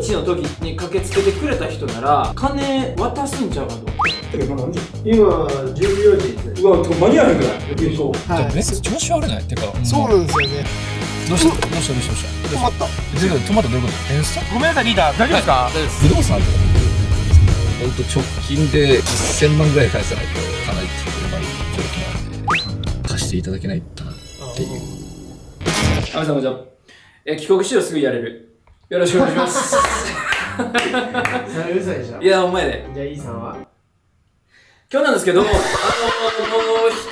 ピンチの時に駆けつけてくれた人なら金渡すんちゃうかと。今14時です。うわ、間に合わへんくらい。そう。めっちゃ調子悪ないってか。そうなんですよね。どうした。止まった。止まったどういうこと？演出？ごめんなさいリーダー、大丈夫ですか？不動産。本当直近で1000万ぐらい返さないとかなり状況なんで貸していただけないかなっていう。阿部さんこんにちは。帰国しろすぐやれる。よろしくお願いします。それ嘘でしょ。いやお前で。じゃあイーさんは。今日なんですけども、人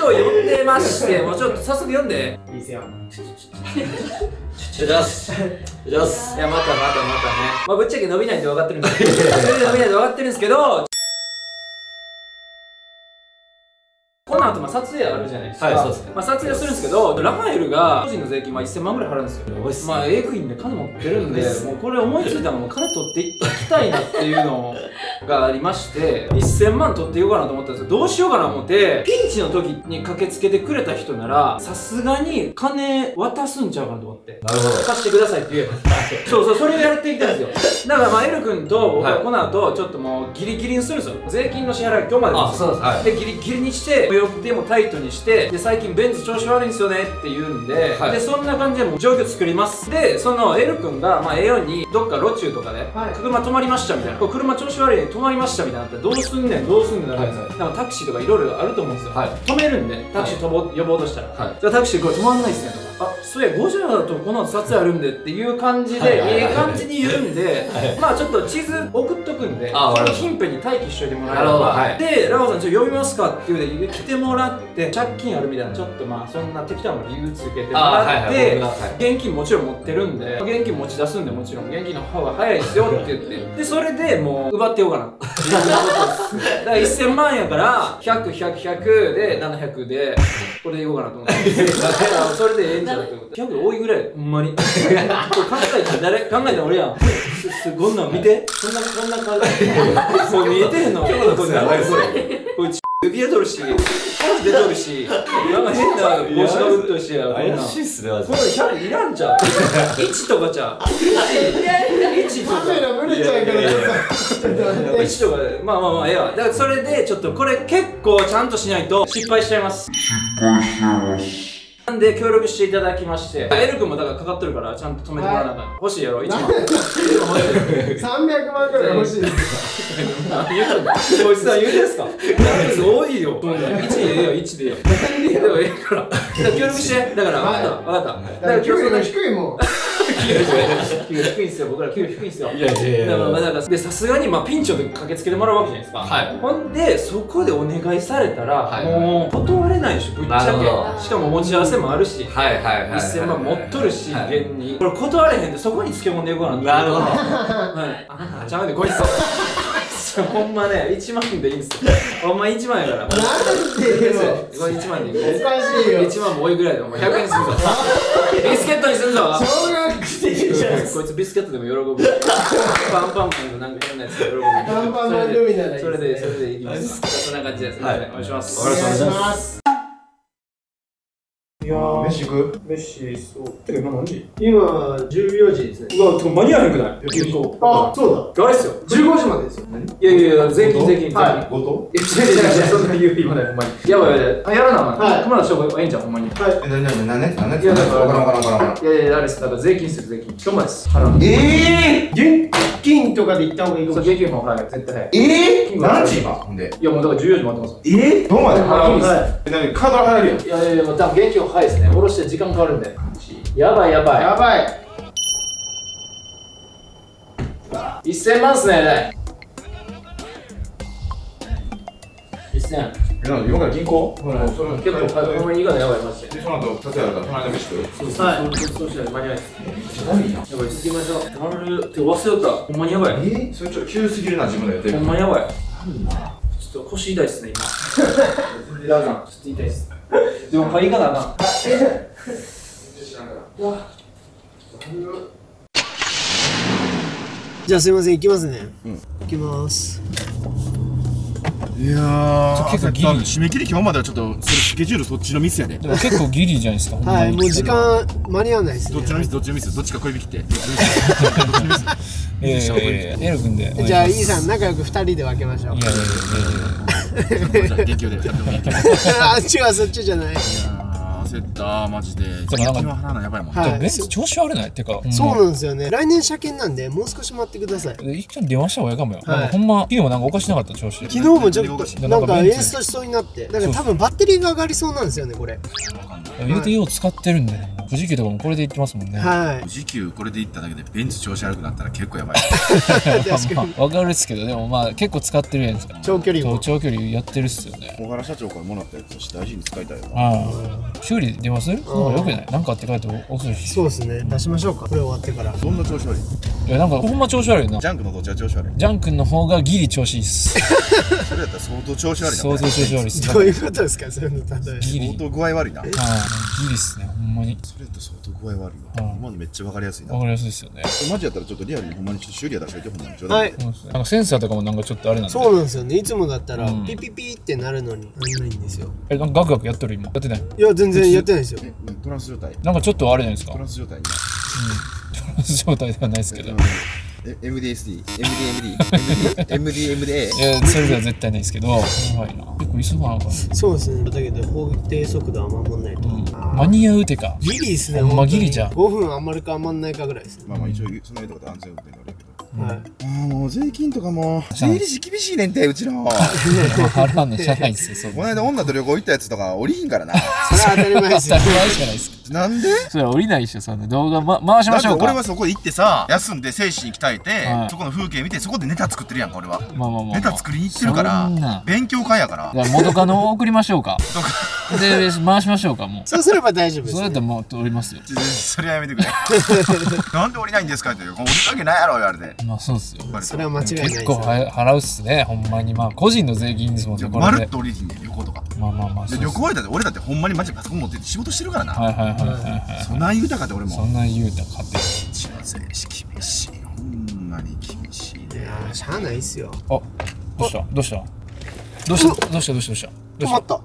を呼んでまして、もうちょっと早速読んで。いいですよ。ちょっと。いや、またね。まあ、ぶっちゃけ伸びないんで分かってるんですけど。この後、まあ、撮影あるじゃないですか。はい、そうですね。まあ、撮影するんですけど、ラファエルが、個人の税金、まあ、1000万ぐらい払うんですよ。まあ、英国で金持ってるんで、もうこれ思いついたのも、金取っていきたいなっていうのを、がありまして1000万取ってようかなと思ったんですけど、どうしようかなと思って、ピンチの時に駆けつけてくれた人ならさすがに金渡すんちゃうかなと思って、なるほど貸してくださいって言えばそうそれをやっていきたんですよ。だからまあエル君と僕はこの後ちょっともうギリギリにするんですよ。税金の支払い今日までです。あ、そうです、はい、でギリギリにして予定もタイトにして、で最近ベンツ調子悪いんですよねって言うんで、はい、でそんな感じでもう状況作ります。でそのエル君がまあええようにどっか路中とかで、はい、車止まりましたみたいな、車調子悪い止まりましたみたいなってどうすんねんなるんですよ。なんかタクシーとかいろいろあると思うんですよ。止めるんでタクシー呼ぼうとしたら、じゃあタクシーこれ止まんないっすねとか、あ、そういや5時だとこの撮影あるんでっていう感じでええ感じに言うんで、まあちょっと地図送っとくんで、その近辺に待機しといてもらえれば、でラオさんちょっと呼びますかっていうで来てもらって、借金あるみたいなちょっとまあそんな適当な理由つけてもらって、現金もちろん持ってるんで現金持ち出すんで、もちろん現金の方が早いですよって言って、でそれでもう奪ってようかなだから1000万やから100で700でこれでいこうかなと思ってそれでええんじゃなくて100多いぐらいほんまに。これ考えたら誰考えたら俺やん。こんなん見て、こんな感じもう見えてへんの。こいつ指で取るし、数で取るし、なんか変な帽子のウッドしや、怪しいっすね、マジで。これ100いらんじゃん。1とかじゃん。1とか。カメラ無理ちゃうから。1とかで、まあ、ええわ。だからそれで、ちょっとこれ結構ちゃんとしないと失敗しちゃいます。なんで協力していただきまして、エル君もだからかかってるから、ちゃんと止めてもらわなきゃ。欲しいやろ、1万。300万くらい欲しいですか。こいつは言うですか。多いよ。1でええよ、1でええよ。でもええから。協力して。だから、分かった。だから協力が低いもん。給料低いんすよ、僕ら給料低いんすよ。でさすがにまあピンチを駆けつけてもらうわけじゃないですか。ほんでそこでお願いされたらもう断れないでしょ、ぶっちゃけ。しかも持ち合わせもあるし、1000万持っとるし、現にこれ断れへんで、そこにつけ込んでいこうなんて。なるほど。あちゃうでこいつほんまね、1万でいいんすよ。ほんま1万やから。なんで言うの？これ1万でいい。難しいよ。1万も多いぐらいで、お前100円にするぞ。ビスケットにするぞ。小学生じゃん。こいつビスケットでも喜ぶ。パンパンパンのなんか変なやつで喜ぶ。パンパンのルミならいい。それでいきます。そんな感じです。お願いします。お願いします。いやー、飯行く？飯、そう。てか今何時？今、14時ですね。うわ、間に合わへんくない？あ、そうだ。あれっすよ。15時までですよ。いやいや、税金。はい。後藤？いや、そんな言うて今だよ、ほんまに。やばい。やらな、お前。熊田翔吾、ええんじゃん、ほんまに。はい。何ね？いや、だから、わからん。いや、あれっす。だから、税金。今日までです。払う。現金とかで行った方がいいかも。そう、現金も払う。絶対早い。何時今？ほんで。いや、もうだから14時待ってます。どこまで払うんですか？何？カード払えるやん。いや、だから現金をはいですね、下ろして時間変わるんで。やばい。1000万っすね。1000。今から銀行？結構このいいからやばいマジで。その後立てやるからこの間見せて。そうしたら間に合いです。やばいな。やばい。次行きましょう。なるって忘れた。ほんまにやばい。それちょっと急すぎるな自分でやってる。ほんまにやばい。ちょっと腰痛いっすね今。ラガンちょっと痛いっす。でも買いかなあかん。じゃあすいません、行きますね。行きます。いやー、結構ギリ。締め切り今日まではちょっとスケジュールそっちのミスやで。結構ギリじゃないですか。はい、もう時間間に合わないですね。どっちのミス？どっちか小指切って。L 君で。じゃあ E さん仲良く2人で分けましょう。いやいやいやいや。激おでやってもいいけど。あっちはそっちじゃない。焦ったマジで。調子悪ないっていうか。そうなんですよね。来年車検なんでもう少し待ってください。一回電話した方がいいかもよ。ほんま昨日もなんかおかしなかった調子。昨日もちょっとなんかエースとしそうになって。だから多分バッテリーが上がりそうなんですよねこれ。UTO 使ってるんでね。富士急とかもこれで行ってますもんね。富士急これで行っただけでベンチ調子悪くなったら結構やばい。確かに。わかるですけどでもまあ結構使ってるやんですか。長距離も。長距離やってるっすよね。小柄社長からもらったやつとして大事に使いたいよ。修理出ます？もう良くない。なんかあって帰っておくし。そうですね。出しましょうか。これ終わってから。どんな調子悪い？いやなんかほんま調子悪いな。ジャン君のどっちが調子悪い？ジャン君の方がギリ調子いいっす。それだったら相当調子悪いな。相当調子悪いっす。どういうことですかそれの例え。相当具合悪いな。ギリっすね。ほんまに。それだと相当具合悪いわ。今のめっちゃわかりやすいな。わかりやすいですよね。マジやったらちょっとリアルにほんまに修理は出しといてほんまにちょうだい。はい。センサーとかもなんかちょっとあれなんで。そうなんですよね。いつもだったらピピピってなるのにないんですよ。えなんかガクガクやっとる今。やってない。いや全然。やってないですよ。トランス状態。なんかちょっとあれじゃないですか。トランス状態。トランス状態ではないですけど。MDSD、MDMD、MDMDA。いや、それでは絶対ないですけど。結構急がなかった。そうですね。だけど法定速度は守んないと。間に合うてか。ギリですね。まギリじゃ。5分余るか余んないかぐらいですね。まあまあ一応その間とか安全運転があるけど。はい、もう税金とかも税理士厳しいねんてうちの払うのじゃないですよ。この間女と旅行行ったやつとか降りひんからな。それは当たり前ですよ。当たり前じゃないですか。なんでそれは降りないでしょ。そんな動画回しましょうか。俺はそこ行ってさ休んで精神鍛えてそこの風景見てそこでネタ作ってるやんか。俺はネタ作りに行ってるから勉強会やから元カノを送りましょうかで回しましょうか。もうそうすれば大丈夫です。それだともう降りますよ。それはやめてくれ。なんで降りないんですかって言う降りるわけないやろ言われて。まあそうっすよ。それは間違いない。結構払うっすね、ほんまに。まあ個人の税金ですもんね。まるっと降りひんねん、旅行とか。まあまあまあ。旅行だって俺だってほんまにマジでパソコン持ってって仕事してるからな。はいはいはい。そんな豊かで俺も。そんな豊かで。一番税金厳しい。ほんまに厳しいね。しゃあないっすよ。あ、どうしたどうしたどうしたどうしたどうした止まった。ど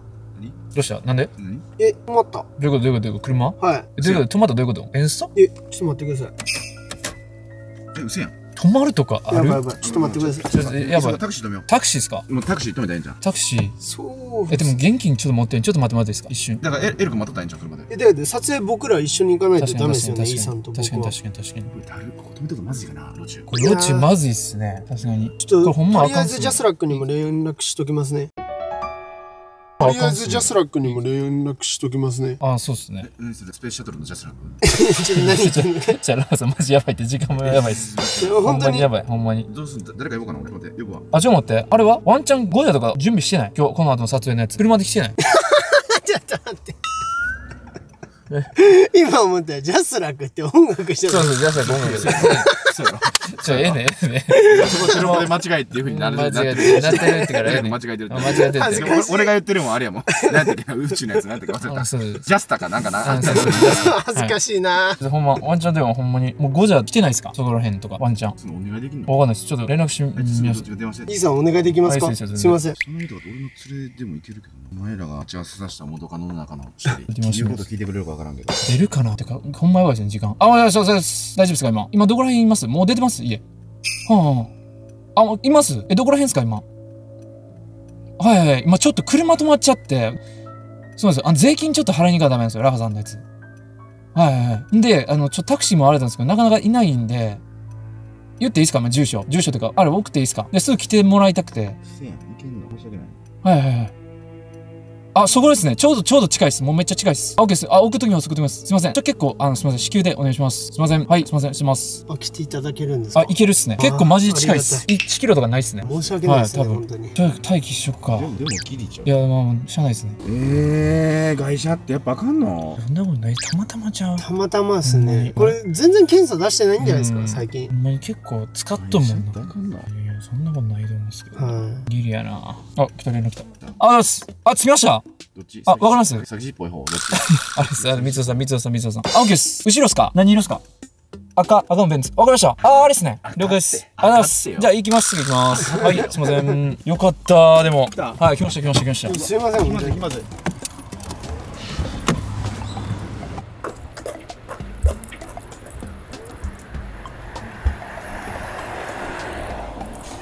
うしたなんでえ、止まった。どういうことどういうことどういうこと車はい。どういうこと止まったどういうことエンストえ、ちょっと待ってください。え、うせやん。止まるとかある。やばいやばい。ちょっと待ってください。やばい。タクシー止めよう。タクシーですか。もうタクシー止めたらいいんじゃん。タクシー。そう。えでも現金ちょっと持ってん。ちょっと待って待っていいですか。一瞬。だからエル君待ってたらいいんじゃん車で。えだって撮影僕ら一緒に行かないとダメですよね。イーさんと僕は。確かに確かに確かに。これここ止めたらまずいかな路中。路中まずいっすね。確かに。ちょっととりあえずジャスラックにも連絡しときますね。とりあえずジャスラックにも連絡しときますね。ああ、そうですね。何それ、スペースシャトルのジャスラック。ちょっと何言ってんの？じゃあ、ラーさん、マジやばいって、時間もやばいっす。ほんまにやばい、ほんまに。どうすんだ、誰か呼ぼうかな、俺、待って、呼ぶわ。あ、ちょっと待って、あれはワンチャンゴジャとか準備してない？今日、この後の撮影のやつ。車で来てない？ちょっと待って。今思ったらジャスラックって音楽してる。そうそう、ジャスラック音楽してる。そうやろ。ちょ、ええねええねえ。そこ車で間違えっていうふうになる。間違えてる。なってるってからええねん。間違えてる。間違えてるって。俺が言ってるもんあれやもん。なんていう宇宙のやつなんていうか忘れた。ジャスタかなんかな。恥ずかしいな。ほんま、ワンチャンでもほんまに。もう5じゃ来てないですかそこら辺とか、ワンチャン。そのお願いできんの？わかんないです。ちょっと連絡してみます。いいさんお願いできますか？すいません。その人は俺の連れでもいけるけど。お前らがチャンス出した元カノの中の2人。言うこと聞いてくれるか分からんけど。出るかなってか、ほんまやばいですね、時間。あ、大丈夫ですか今。今どこら辺います？もう出てます？はあ、あ、います？え、どこら辺ですか今。はいはいはい。今ちょっと車止まっちゃって。そうですよ。税金ちょっと払いに行かなダメなんですよ。ラハさんのやつ。はいはいはい。で、タクシーもあれたんですけど、なかなかいないんで、言っていいですか今、住所。住所というか、あれ送っていいですかで、すぐ来てもらいたくて。せやん、行けんの申し訳ない。はいはいはい。あ、そこですね。ちょうど近いです。もうめっちゃ近いです。あ、OK です。あ、送っときます、送っときます。すいません。じゃ結構、すいません。至急でお願いします。すいません。はい、すいません。します。あ、来ていただけるんですか？あ、いけるっすね。結構マジで近いっす。1キロとかないっすね。申し訳ないですね。はい、多分。本当に。とにかく待機しとくか。でもギリちゃう。いや、まあ、しゃあないっすね。外車ってやっぱあかんの？そんなことない。たまたまちゃう。たまたまっすね。これ、全然検査出してないんじゃないですか、最近。ほんまに結構使っとんもんな。あかんの？いや、そんなことないと思うんですけど。ギリやな。あ、来た連絡来た。あ、です。あ、着きました。どっち？あ、わかります？先っぽい方。あれです。あれ、三つさん。あ、オッケーです。後ろですか？何色ですか？赤のベンツ。わかりました。あれですね。了解です。ありがとうございます。じゃあ、行きます。次行きます。はい、すいません。よかった。でも。はい、来ました。すいません。来ました。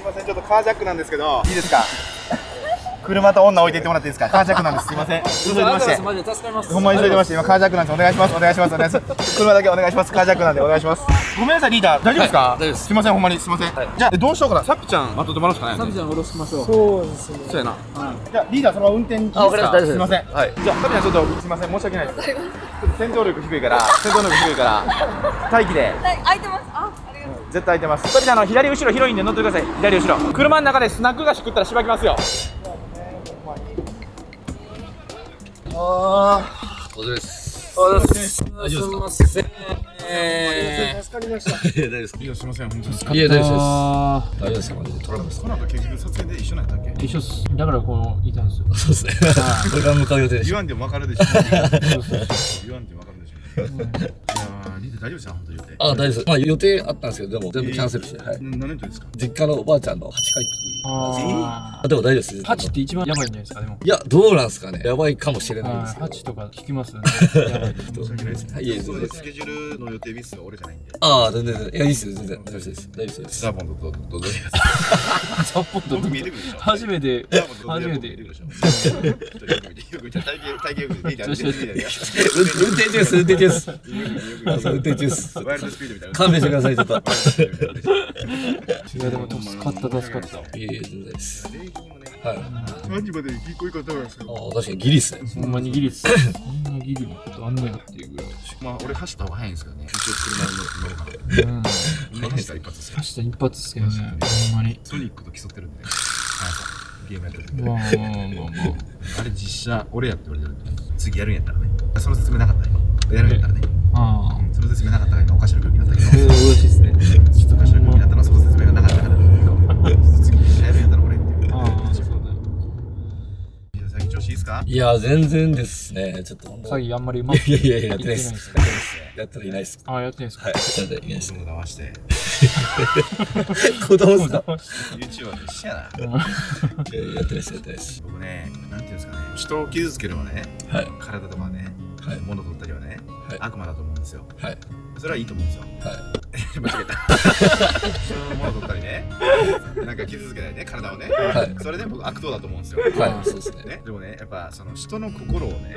いません、ちょっとカージャックなんですけどいいですか。車と女置いていってもらっていいですか。カージャックなんです。すいません。急いでまして。マジで助かります。ほんま急いでまして。今カージャックなんです。お願いします。お願いします。お願いします。車だけお願いします。カージャックなんでお願いします。ごめんなさいリーダー。大丈夫ですか。はい、大丈夫です。すいませんほんまにすいません。はい、じゃあどうしようかな。サピちゃんまとってもらうしかない。サピちゃん下ろしましょう。そうですね。そうやな。じゃあリーダーその運転に。あ、わかりました。大丈夫です。すいません。はい。じゃあサピちゃんちょっとすいません申し訳ないです。ちょっと戦闘力低いから待機で。空いてます。あ。絶対空いてます。サピちゃん左後ろ広いんで乗ってください。左後ろ。車の中でスナック菓子食ったらしばきますよ。ああ、お疲れ様です。お疲れ様です。大丈夫ですか。助かりました。大丈夫です。いや、すみません、本当ですか。いや、大丈夫です。大丈夫ですか。トラブルです。この後結局撮影で一緒なんだっけ。一緒です。だからこのいたんですよ。そうですね。これから向かう予定です。言わんでもわかるでしょ。言わんでもわかるでしょ。大丈夫ですか。本当に予定。あ、大丈夫です。まあ予定あったんですけど、でも全部キャンセルして。はい。何年とですか。実家のおばあちゃんの8回忌。あ、でも大丈夫です。8って一番やばいんじゃないですか。でも。いや、どうなんですかね。やばいかもしれないんですけど。8とか聞きますね。やばい。申し訳ないです。はい。それスケジュールの予定ミスは俺じゃないんで。ああ、全然。いや、いいですよ。全然。大丈夫です。大丈夫です。ザポンドとどうぞ。ザポンドと見えてくるでしょ。初めて。運転中です。勘弁してください、ちょっと。いや、でも助かった、助かった。いえいえ、全然です。はい。何時までに銀行行かれたんですか。ああ、確かにギリっすね。ほんまにギリっす。こんなギリのことあんねやっていうぐらい。まあ、俺走った方が早いんですけどね。一応車に乗るから。走った一発っす。走った一発っすけどね。ほんまに。ソニックと競ってるんで。ゲームやってる。まあ。あれ実写、俺やって言われてるんで。次やるんやったらね。その説明なかった今。やるんやったらね。ああ。その説明なかったら今おかしな空気になったけど。美味しいですね。ちょっとおかしな空気になったらその説明がなかったから。次やるんやったら俺っていう。ああ、そうだね。いや、最近調子いいですか？いや、全然ですね。ちょっと。詐欺あんまりうまくいってない。いやいや、やってないです。やったらいないです。ああ、やってないですか？はい。やったらいないです。子供騙して。子供騙して。YouTuber と一緒やな。やってないです、やってないです。僕ね、なんていうんですかね。人を傷つければね、体とかね、物取ったりはね、悪魔だと思うんですよ。それはいいと思うんですよ。間違えた。人の物取ったりね、なんか傷つけないね、体をね。それで僕悪党だと思うんですよ。そうですね。でもね、やっぱその人の心をね、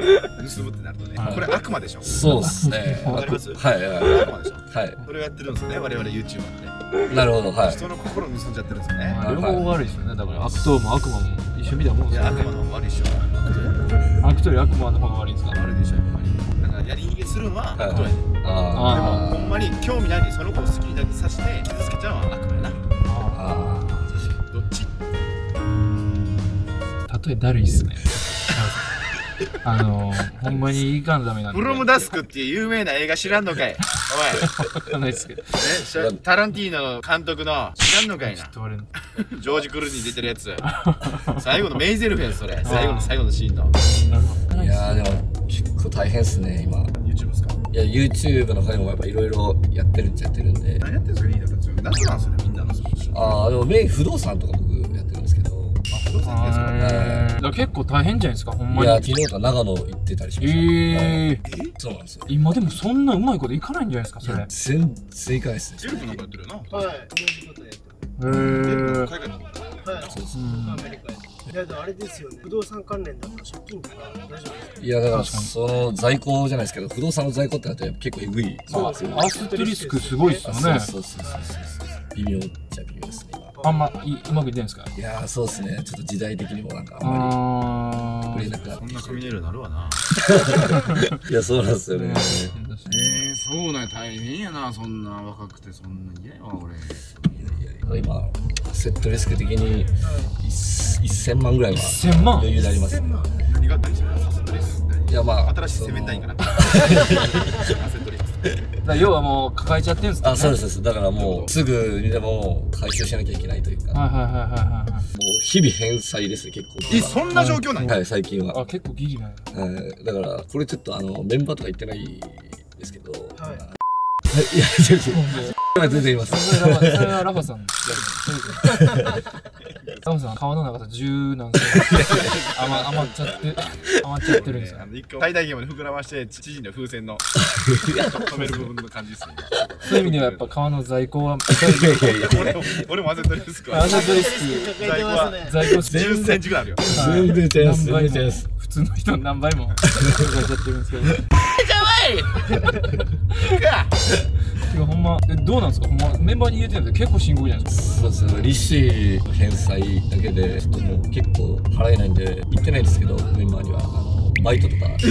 盗むってなるとね、これ悪魔でしょ。そうですね。わかります。悪魔でしょ。それをやってるんですよね、我々 YouTuber で。なるほど。人の心を盗んじゃってるんですよね。両方悪いですよね。だから悪党も悪魔も一緒みたいなもんですよね。悪魔の方が悪いっしょ。悪党より悪魔の方が悪いんですか。悪いでしょ。やり逃げするのは悪党やね。でもほんまに興味ないでその子を好きにだけさして傷つけちゃうのは悪魔やな。ああ、どっち。例えだるいっすね。ほんまにいかんダメなんで。ブロムダスクっていう有名な映画知らんのかい。お前。わかんないっすけど。タランティーノの監督の知らんのかいな。ジョージ・クルーニー出てるやつ。最後のメイゼルフやんそれ。最後のシーンの。いやーでも。結構大変ですね、今。YouTube ですか。いや、YouTube の他にもやっぱいろいろやってるっちゃやってるんで。何やってるんですか、リーダーたちは。夏なんですよね、みんなの。ああ、でもメイン不動産とか僕やってるんですけど。あ、不動産ですかね。だから結構大変じゃないですか、ほんまに。いや、昨日か長野行ってたりしました。そうなんですよ。今でもそんなうまいこといかないんじゃないですか、それ。全然いかないですね。ジェルクなんかやってるよな。はい。海外の方。はい。そうですね。アメリカへ。いや、あれですよね。不動産関連だから借金とか大丈夫。いや、だからその在庫じゃないですけど、不動産の在庫ってなって結構エグい。そうですよね。アストリスクすごいっすよね。そう。微妙っちゃ微妙ですね。あんまうまくいってないんですか。いや、そうですね。ちょっと時代的にもなんかあんまりそんな紙ネイルになるわな。いや、そうなんですよね。そうなんや、大変やな。そんな若くてそんな嫌やわ俺。今アセットリスク的に1000万ぐらいは余裕であります。何があったりするのアセットリスク。いや、まあ新しいセメンタインかな。アセットリスク要はもう抱えちゃってるんですか。あ、そうです。だからもうすぐにでも回収しなきゃいけないというか、もう日々返済ですね。結構え、そんな状況なんや。はい、最近は。あ、結構ギリなんだ。からこれちょっとメンバーとか言ってないですけど、いや、全然います。それはラファさん。タモさん、川の長さ10なんですよ。余っちゃってるんですよ。最大限まで膨らまして、縮んだ風船の止める部分の感じですね。そういう意味ではやっぱ川の在庫は。俺もアゼトリスク。アゼトリスク。在庫10センチぐらいあるよ。全然違います。全然違います。普通の人の何倍も。膨らちゃってるんですけど。ほんま、どうなんですか、ほんまメンバーに言えてるけど結構しんどいじゃないですか。そうですね、利子返済だけでちょっともう結構払えないんで言ってないんですけど、メンバーにはバイトとか。と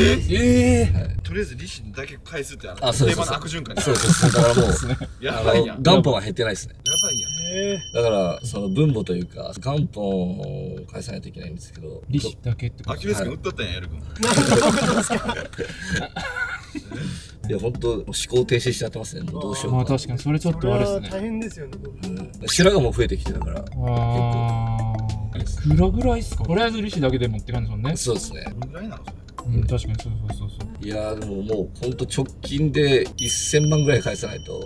りあえず利子だけ返すってあの定番の悪循環。そうそうそう、だからもうやばいやん、元本は減ってないですね。やばいやん。だからその分母というか元本を返さないといけないんですけど、利子だけってこと。アキレス腱打っとったんや、エル君。いや本当思考停止しちゃってますね。どうしよう。まあ確かにそれちょっと悪いですね。大変ですよね。白髪も増えてきてだから。いくらぐらいですか。とりあえず利子だけで持ってかんですもんね。そうですね。どれぐらいなのそれ。うん、確かにそう。いやでももう本当直近で1000万ぐらい返さないと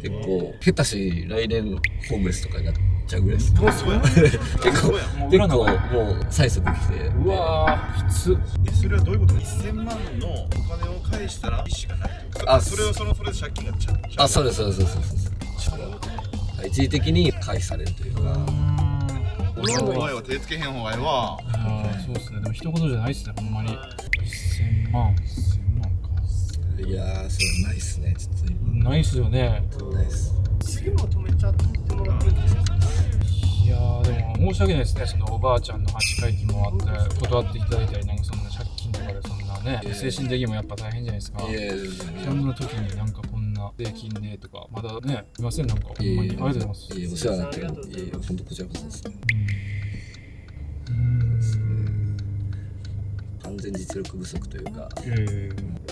結構下手し来年ホームレスとかになっちゃうぐらいです。もうそうや。結構もう催促来て。うわーきつ。それはどういうこと？1000万のお金を返したら利子がないというか。あ、それで借金がちゃう。あ、そうです。一時的に返されるというか。お前は手つけへん方がいいわ。そうですね。でも一言じゃないっすね、ほんまに。1000万か。いやー、それないっすね、ちょっと今。ないっすよね。ないっす。次も止めちゃってもらっていいですか？いやー、でも申し訳ないですね。そのおばあちゃんの8回忌もあって、断っていただいたり、なんかそんな借金とかでそんなね、精神的にもやっぱ大変じゃないですか。そんな時になんかこんな税金でとか、まだね、すいません、なんかほんまにありがとうございます。お世話になってる。ほんとこちらこそですね。完全実力不足というか、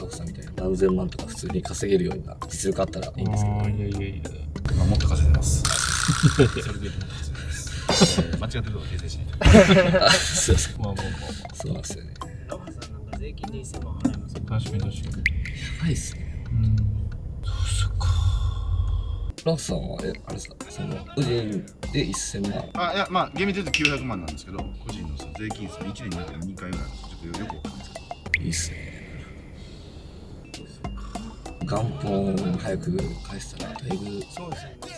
ラフさんみたいに何千万とか普通に稼げるような実力あったらいいんですけど。いやもっと稼いでます。それでもっと稼いでます。間違ってるとこ訂正しないと。そうです。そうなんですよね。ラフさんなんか税金で1000万払います。確かに。やばいっすね。ラフさんはあれさ、その個人で1000万。あ、いやまあ厳密に言うと900万なんですけど、個人の税金ですね。1年に2回ぐらいちょっとよくわかんないですけど。いいっすね。元本早く返したらだいぶ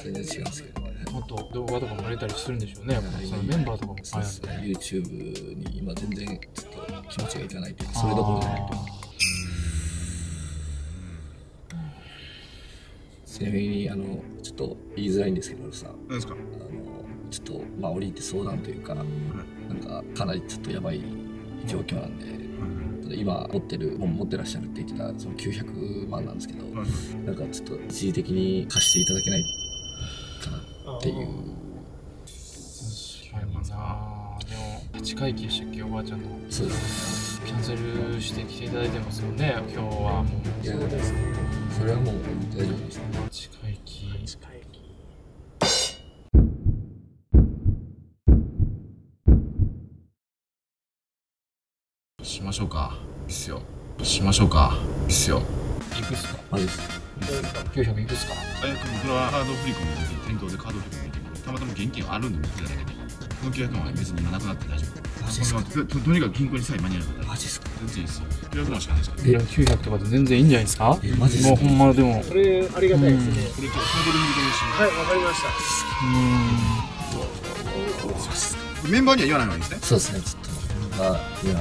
全然違うんですけどね。もっと動画とかも入れたりするんでしょうね。そのメンバーとかも。そうですね。YouTube に今全然ちょっと気持ちがいかないというか、それどころじゃないというか。ちなみにちょっと言いづらいんですけどさ、何ですか？ちょっとまあ降りて相談というか、なんかかなりちょっとやばい状況なんで、今持ってらっしゃるって言ってたその900万なんですけど、なんかちょっと一時的に貸していただけないかなっていう。確かにな。でも8回忌でしたっけ、おばあちゃんの。そうですね。キャンセルして来ていただいてますよね、今日はもう。そうですね。それはもう大丈夫ですね。近い木。しましょうか。いいっすよ。いくっすか。マジっす。900いくっすか。僕はカード振り込みで店頭でカード振り込みでたまたま現金あるんで持ってただけで、この900万は別になくなって大丈夫。とにかく銀行にさえ間に合わなかったらマジですか。全然いいですよ。900万しかないですから。900とかで全然いいんじゃないですか。マジですか。もうほんまでもそれありがたいですね。これ今日サンドルに入れました。はい、わかりました。そうですか。メンバーには言わないわけですね。そうですね。ちょっといや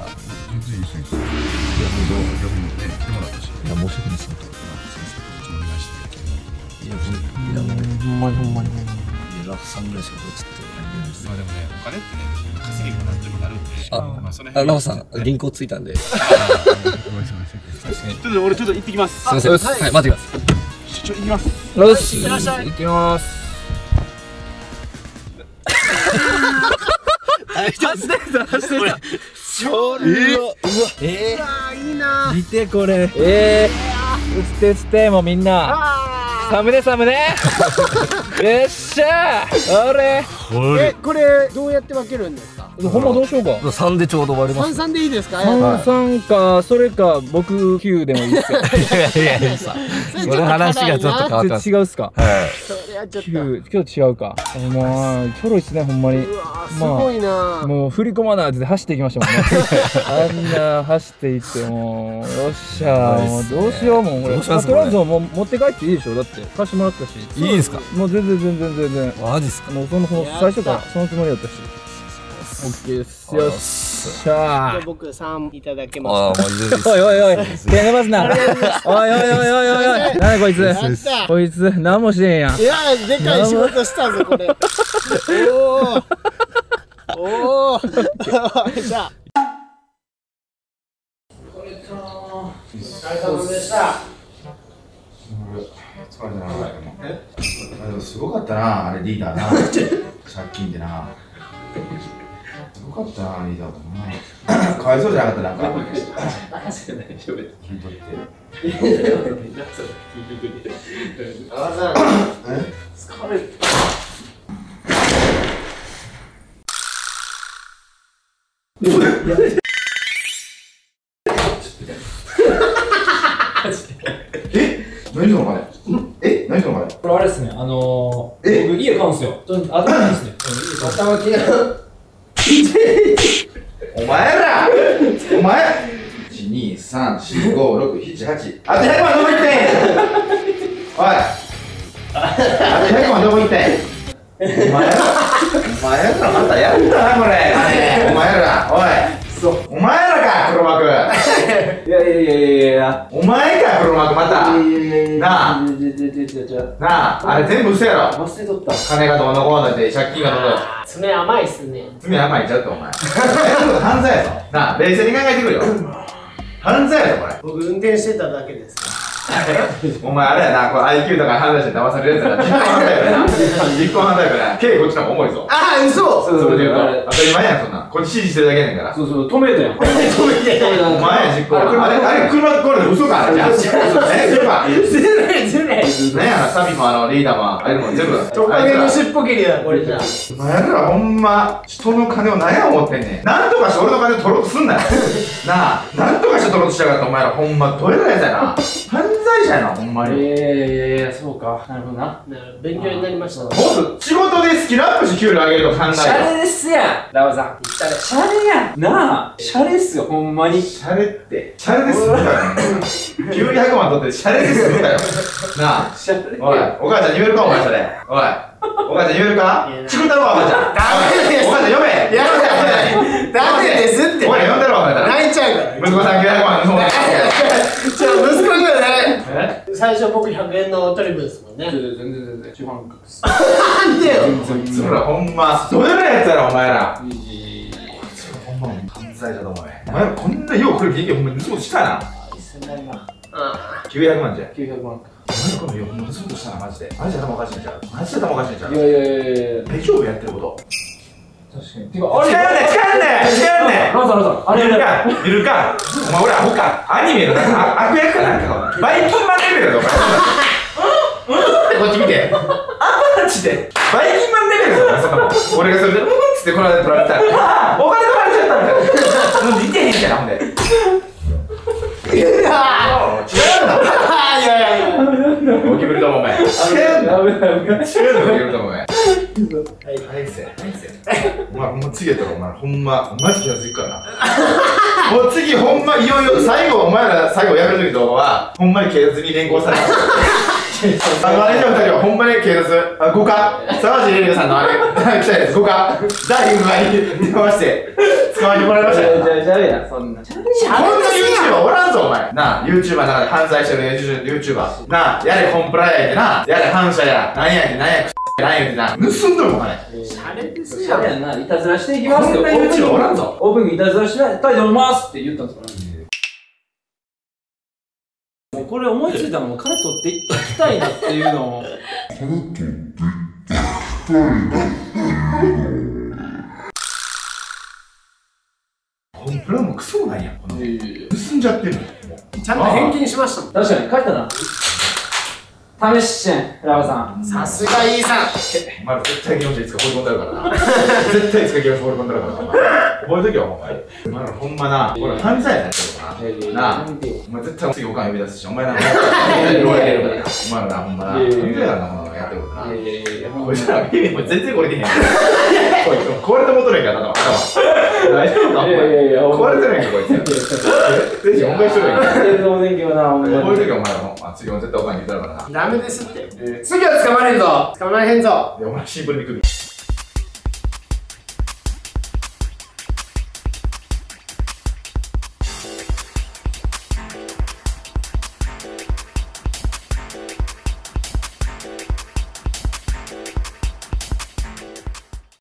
全然いいですね。いや本当逆にね、でも申し訳ないです。本当にお願いして。いやほんまにラフさんぐらいしかちょっと。まあでもね、お金ってね、稼ぎもなんともなるんで。あ、ラフさん、銀行着いたんで。俺ちょっと行ってきます。すみません。はい、待ってください。ちょっと行きます。よし、行ってらっしゃい。行ってます。走ってた。超うわ。いいな。見てこれ。映ってもうみんな。サムネ。よっしゃー。これどうやって分けるんですか。ほんまどうしようか。3でちょうど終わります。3、3でいいですか。3、3か、それか僕9でもいいですよ。いやいやいいさ。これ話がちょっと変わった。違うっすか。それはちょっと。今日違うか。まあちょろいっすねほんまに。すごいな。もう振り込まないで走っていきましたもんね。あんな走っていってもうよっしゃもうどうしようもん。俺とりあえずもう持って帰っていいでしょ。だって貸してもらったし。いいんすか。もう全然。マジっすか。もうその最初からそのつもりだったし。オッケーです。よっしゃー。僕3いただけます。おいおいおい。手上げますな。おいおいおいおいおい。何こいつ。こいつ何もしてんやん。いやでかい仕事したぞこれ。おお。じゃあ。お疲れ様でした。疲れたな、でもすごかったな、あれリーダーな借金でなすごかったな、リーダーとなかわいそうじゃなかった、なんか任せないでしょ、別に聞いとっていや、聞いてくれあざ疲れたえ何してんのかね何これ？これあれですね、僕家買うんすよ。頭金ですね。頭金。お前ら、お前。1、2、3、4、5、6、7、8。あと100万どこ行ってん。おい。あと100万どこ行ってん。お前らまたやったなこれ。お前ら、おい。お前らか黒幕いやいやいやいやお前か黒幕またなあなああれ全部嘘やろ忘れとった金がどうのこうので借金がどうの爪甘いっすね爪甘いちゃってお前犯罪やぞなあ冷静に考えてくれよ犯罪やぞこれ僕運転してただけですお前あれやなこれ IQ とか犯罪者に騙されるやつやな実行犯罪やな実行犯罪やから刑こっちの方が重いぞああ嘘それで言うと当たり前やんそんなこっち指示してるだけやねんからそうそう止めたやん止めたお前や実行犯あれ車これで嘘かじゃあずるい何やなサビもリーダーもあれも全部トカゲの尻尾切りやこれじゃお前らほんま人の金を何や思ってんねんなんとかして俺の金取ろうとすんなよなあなんとかして取ろうとしやがったお前らほんまどれぐらいだな犯罪者やなほんまにいやそうかなるほどな勉強になりました僕仕事でスキルアップして給料上げると考えるシャレですやんラバさんシャレやんなあシャレっすよほんまにシャレってシャレですよ急に100万取ってシャレですよなあシャレおいお母ちゃん言えるかお前それおいお母ちゃん言えるかチクったろお母ちゃんダメですお母ちゃん読めやめてダメですってお前読んだろお母ちゃん泣いちゃう息子さん900万息子にはない最初僕100円のトリブですもんね全然主犯格っすなんでよそらほんまどうやらやつやろお前ら犯罪者だお前お前らこんなようこれ現金ほんまに盗もうとしたな1000万900万じゃ900万か何このように盗もうとしたなマジでマジで頭おかしいんちゃうマジで頭おかしいんちゃういやいやいやいや大丈夫やってること確かにてかあれ近寄んねんあれいるかお前俺アホかアニメのなんか悪役かなんかバイキンマンレベルだお前うんうんってこっち見てアパッチでバイキンマンレベルだお前俺がそれでうんっつってこの間取られたらお金取られちゃったみたいなもう似てへんじゃんほんでいや違うないやいやゴキブリだもんお前違うのゴキブリだもんお前お前もう次やったらお前ほんまマジ気がつくからなもう次ほんまいよいよ最後お前ら最後やめる時とかはほんまに警察に連行されるあれの2人はほんまに警察5か沢尻エリカさんのあれ来たやつ5か第5回に電話して捕まえてもらいましたよじゃあやそんな YouTuber おらんぞお前なあ YouTuber の中で犯罪してる YouTuber なあやれコンプライアってなやれ反社やなんやってなんや何言うてな盗んどるもんねシャレですよシャレやないたずらしていきますよこんな YouTuber おらんぞオープンにいたずらしないたいと思いますって言ったんですからもうこれ思いついたのも金取っていきたいなっていうのを金取っていきたいなっていうのをコンプラもクソもないやんこの盗んじゃってるちゃんと返金しましたもん確かに書いたな試し試験、浦和さん。さすがイーさん。まだ絶対気持ちいつか放り込んだるからな。絶対いつか気持ち放り込んだるからな。覚えとけよ、ほんまに。お前らほんまな、俺犯罪やないけどな。なあ、お前絶対次おかん呼び出すし、お前らも。お前らほんまな、言うやな、ほんまやってることな。こいつら、全然これでへんやん。壊れたことないからな、頭。大丈夫か、お前。壊れてないんか、こいつ。ぜひ、お前しとるやん。覚えとけよ、お前らも。次も絶対お金に言ったらな。ダメですって。次は捕まれへんぞ。捕まれへんぞ。いや、お前シンプルに首。